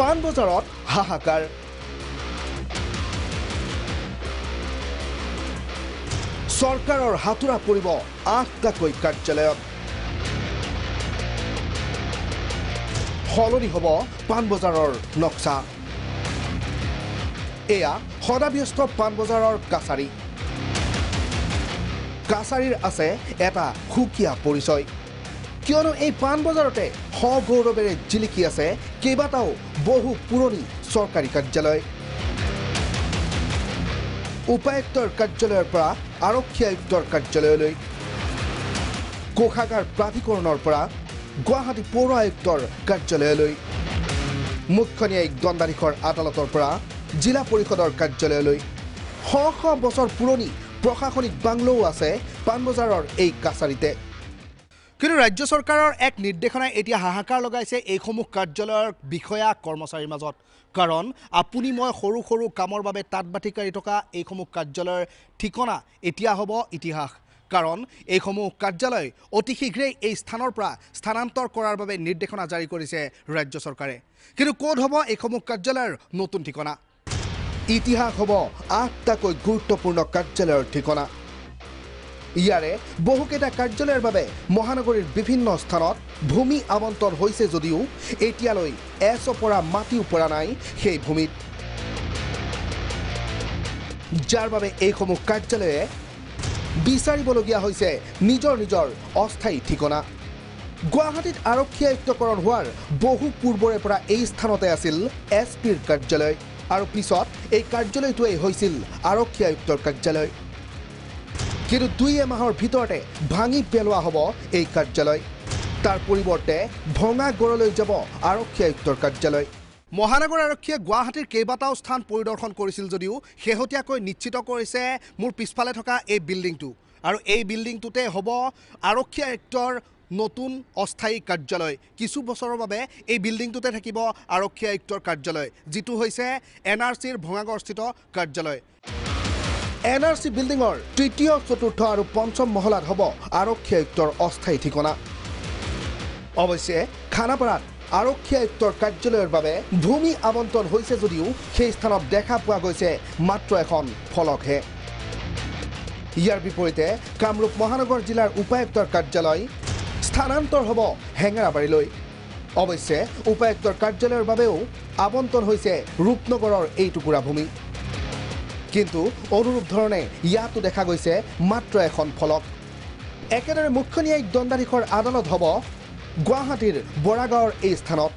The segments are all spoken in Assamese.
পান বজাৰত হাহাকাৰ সরকারের হাতুরা পড়ব ৮টাকৈ কার্যালয়ত সলনি হব পানবজাৰৰ নক্সা এয়া সদাব্যস্ত পানবজাৰৰ কাছাৰী কাছাৰীৰ আছে এটা সুকীয়া পৰিচয় কিয়নো এই পানবজাৰতে সগৌৰৱেৰে জিলিকি আছে কেইবাটাও বহু পুৰণি চৰকাৰী কাৰ্যালয় উপায়ুক্তৰ কাৰ্যালয়ৰ পৰা আৰক্ষী আয়ুক্তৰ কাৰ্যালয়লৈ কোষাগাৰ প্ৰাধিকৰণৰ পৰা গুৱাহাটী পৌৰ আয়ুক্তৰ কাৰ্যালয়লৈ মুখ্য ন্যায়িক দণ্ডাধীশৰ আদালতৰ পৰা জিলা পৰিষদৰ কাৰ্যালয়লৈ শ শ বছৰ পুৰণি প্ৰশাসনিক বাংলোও আছে পানবজাৰৰ এই কাছাৰীতে কিন্তু ৰাজ্য চৰকাৰৰ এক নিৰ্দেশনাই এতিয়া হাহাকাৰ লগাইছে এইসমূহ কাৰ্যালয়ৰ বিষয়া কৰ্মচাৰীৰ মাজত কাৰণ আপুনি মই সৰু সৰু কামৰ বাবে তাত বাতি কাঢ়ি থকা এইসমূহ কাৰ্যালয়ৰ ঠিকনা এতিয়া হ'ব ইতিহাস কাৰণ এইসমূহ কাৰ্যালয় অতি শীঘ্ৰে এই স্থানৰ পৰা স্থানান্তৰ কৰাৰ বাবে নিৰ্দেশনা জাৰি কৰিছে ৰাজ্য চৰকাৰে কিন্তু ক'ত হ'ব এইসমূহ কাৰ্যালয়ৰ নতুন ঠিকনা ইতিহাস হ'ব ৮টাকৈ গুৰুত্বপূৰ্ণ কাৰ্যালয়ৰ ঠিকনা ইয়াৰে বহুকেইটা কাৰ্যালয়ৰ বাবে মহানগৰীৰ বিভিন্ন স্থানত ভূমি আবণ্টন হৈছে যদিও এতিয়ালৈ এচপৰা মাটিও পৰা নাই সেই ভূমিত যাৰ বাবে এইসমূহ কাৰ্যালয়ে বিচাৰিবলগীয়া হৈছে নিজৰ নিজৰ অস্থায়ী ঠিকনা গুৱাহাটীত আৰক্ষী আয়ুক্তকৰণ হোৱাৰ বহু পূৰ্বৰে পৰা এই স্থানতে আছিল এছ পিৰ কাৰ্যালয় আৰু পিছত এই কাৰ্যালয়টোৱেই হৈছিল আৰক্ষী আয়ুক্তৰ কাৰ্যালয় কিন্তু দুই এমাহৰ ভিতৰতে ভাঙি পেলোৱা হ'ব এই কাৰ্যালয় তাৰ পৰিৱৰ্তে ভঙা গড়লৈ যাব আৰক্ষী আয়ুক্তৰ কাৰ্যালয় মহানগৰ আৰক্ষীয়ে গুৱাহাটীৰ কেইবাটাও স্থান পৰিদৰ্শন কৰিছিল যদিও শেহতীয়াকৈ নিশ্চিত কৰিছে মোৰ পিছফালে থকা এই বিল্ডিংটো আৰু এই বিল্ডিংটোতে হ'ব আৰক্ষী আয়ুক্তৰ নতুন অস্থায়ী কাৰ্যালয় কিছু বছৰৰ বাবে এই বিল্ডিংটোতে থাকিব আৰক্ষী আয়ুক্তৰ কাৰ্যালয় যিটো হৈছে NRCৰ ভঙাগড়স্থিত কাৰ্যালয় NRC বিল্ডিংৰ তৃতীয় চতুৰ্থ আৰু পঞ্চম মহলাত হ'ব আৰক্ষী আয়ুক্তৰ অস্থায়ী ঠিকনা অৱশ্যে খানাপাৰাত আৰক্ষী আয়ুক্তৰ কাৰ্যালয়ৰ বাবে ভূমি আবণ্টন হৈছে যদিও সেই স্থানত দেখা পোৱা গৈছে মাত্ৰ এখন ফলকহে ইয়াৰ বিপৰীতে কামৰূপ মহানগৰ জিলাৰ উপায়ুক্তৰ কাৰ্যালয় স্থানান্তৰ হ'ব হেঙেৰাবাৰীলৈ অৱশ্যে উপায়ুক্তৰ কাৰ্যালয়ৰ বাবেও আবণ্টন হৈছে ৰূপনগৰৰ এই টুকুৰা ভূমি কিন্তু অনুৰূপ ধৰণে ইয়াতো দেখা গৈছে মাত্ৰ এখন ফলক একেদৰে মুখ্য ন্যায়িক দণ্ডাধীশৰ আদালত হ'ব গুৱাহাটীৰ বৰাগাঁৱৰ এই স্থানত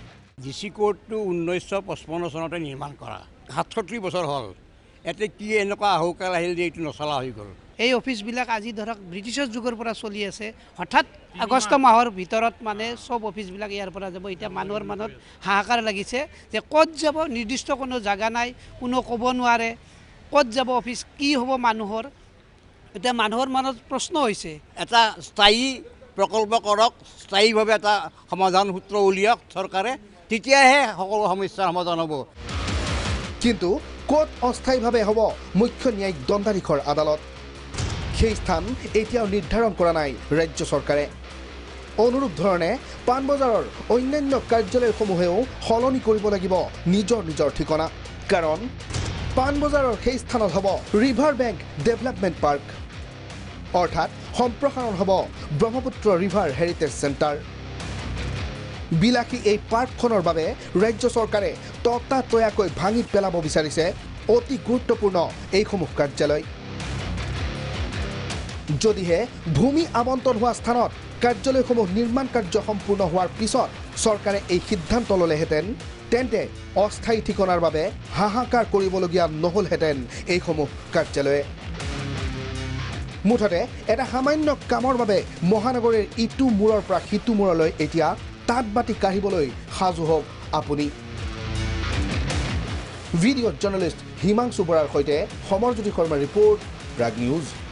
জি চি কোৰ্টটো ১৯৫৫ চনতে নিৰ্মাণ কৰা ৬৭ বছৰ হ'ল এতিয়া কি এনেকুৱা আহুকাল আহিল যে এইটো নচলা হৈ গ'ল এই অফিচবিলাক আজি ধৰক ব্ৰিটিছৰ যুগৰ পৰা চলি আছে হঠাৎ আগষ্ট মাহৰ ভিতৰত মানে চব অফিচবিলাক ইয়াৰ পৰা যাব এতিয়া মানুহৰ মনত হাহাকাৰ লাগিছে যে ক'ত যাব নিৰ্দিষ্ট কোনো জাগা নাই কোনো ক'ব নোৱাৰে ক'ত যাব অফিচ কি হ'ব মানুহৰ এটা মানুহৰ মনত প্ৰশ্ন হৈছে এটা স্থায়ী প্ৰকল্প কৰক স্থায়ীভাৱে এটা সমাধান সূত্ৰ উলিয়াওক চৰকাৰে তেতিয়াহে সকলো সমস্যাৰ সমাধান হ'ব কিন্তু ক'ত অস্থায়ীভাৱে হ'ব মুখ্য ন্যায়িক দণ্ডাধীশৰ আদালত সেই স্থান এতিয়াও নিৰ্ধাৰণ কৰা নাই ৰাজ্য চৰকাৰে অনুৰূপ ধৰণে পানবজাৰৰ অন্যান্য কাৰ্যালয়সমূহেও সলনি কৰিব লাগিব নিজৰ নিজৰ ঠিকনা কাৰণ পানবজাৰৰ সেই স্থানত হ'ব ৰিভাৰ বেংক ডেভেলপমেণ্ট পাৰ্ক অৰ্থাৎ সম্প্ৰসাৰণ হ'ব ব্ৰহ্মপুত্ৰ ৰিভাৰ হেৰিটেজ চেণ্টাৰ বিলাসী এই পাৰ্কখনৰ বাবে ৰাজ্য চৰকাৰে ততাতয়াকৈ ভাঙি পেলাব বিচাৰিছে অতি গুৰুত্বপূৰ্ণ এইসমূহ কাৰ্যালয় যদিহে ভূমি আবণ্টন হোৱা স্থানত কাৰ্যালয়সমূহ নিৰ্মাণ কাৰ্য সম্পূৰ্ণ হোৱাৰ পিছত চৰকাৰে এই সিদ্ধান্ত ল'লেহেঁতেন তেন্তে অস্থায়ী ঠিকনাৰ বাবে হাহাকাৰ কৰিবলগীয়া নহ'লহেঁতেন এইসমূহ কাৰ্যালয়ে মুঠতে এটা সামান্য কামৰ বাবে মহানগৰীৰ ইটো মূৰৰ পৰা সিটো মূৰলৈ এতিয়া তাত বাতি কাঢ়িবলৈ সাজু হওক আপুনি ভিডিঅ' জাৰ্নেলিষ্ট হিমাংশু বৰাৰ সৈতে সমৰজ্যোতি শৰ্মা ৰিপৰ্ট প্ৰাগ নিউজ